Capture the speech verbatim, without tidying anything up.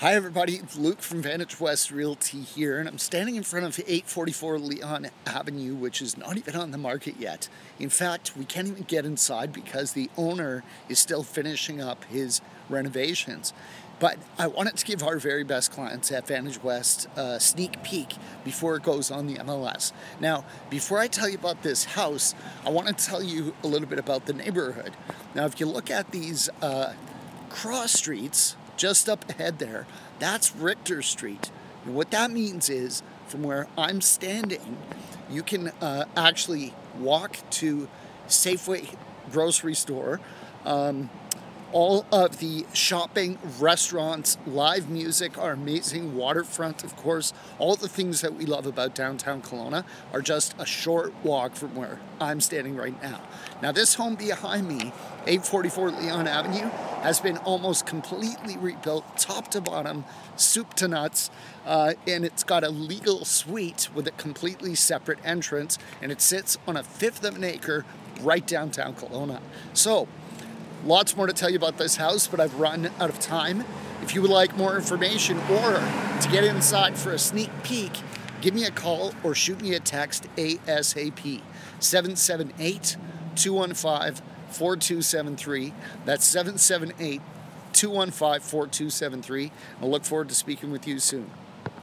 Hi everybody, it's Luke from Vantage West Realty here, and I'm standing in front of eight forty-four Leon Avenue, which is not even on the market yet. In fact, we can't even get inside because the owner is still finishing up his renovations. But I wanted to give our very best clients at Vantage West a sneak peek before it goes on the M L S. Now, before I tell you about this house, I want to tell you a little bit about the neighborhood. Now, if you look at these uh, cross streets, just up ahead there, that's Richter Street. And what that means is, from where I'm standing, you can uh, actually walk to Safeway grocery store, um, all of the shopping, restaurants, live music, our amazing waterfront, of course, all the things that we love about downtown Kelowna are just a short walk from where I'm standing right now. Now this home behind me, eight forty-four Leon Avenue, has been almost completely rebuilt, top to bottom, soup to nuts, uh, and it's got a legal suite with a completely separate entrance, and it sits on a fifth of an acre right downtown Kelowna. So, lots more to tell you about this house, but I've run out of time. If you would like more information or to get inside for a sneak peek, give me a call or shoot me a text ASAP, seven seven eight, two one five, four two seven three. That's seven seven eight, two one five, four two seven three. I look forward to speaking with you soon.